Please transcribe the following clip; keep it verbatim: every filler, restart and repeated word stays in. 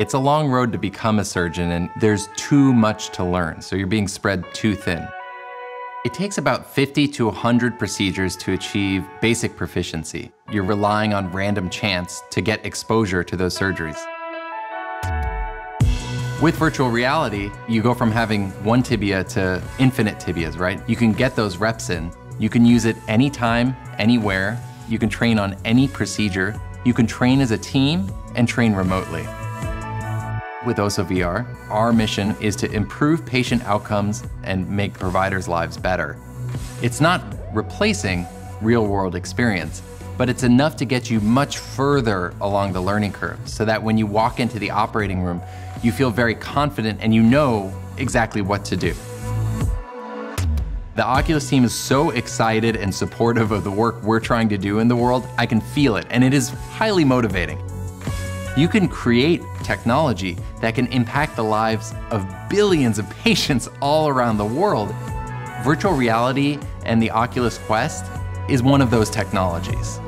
It's a long road to become a surgeon, and there's too much to learn, so you're being spread too thin. It takes about fifty to one hundred procedures to achieve basic proficiency. You're relying on random chance to get exposure to those surgeries. With virtual reality, you go from having one tibia to infinite tibias, right? You can get those reps in. You can use it anytime, anywhere. You can train on any procedure. You can train as a team and train remotely. With Osso V R, our mission is to improve patient outcomes and make providers' lives better. It's not replacing real-world experience, but it's enough to get you much further along the learning curve so that when you walk into the operating room, you feel very confident and you know exactly what to do. The Oculus team is so excited and supportive of the work we're trying to do in the world. I can feel it, and it is highly motivating. You can create technology that can impact the lives of billions of patients all around the world. Virtual reality and the Oculus Quest is one of those technologies.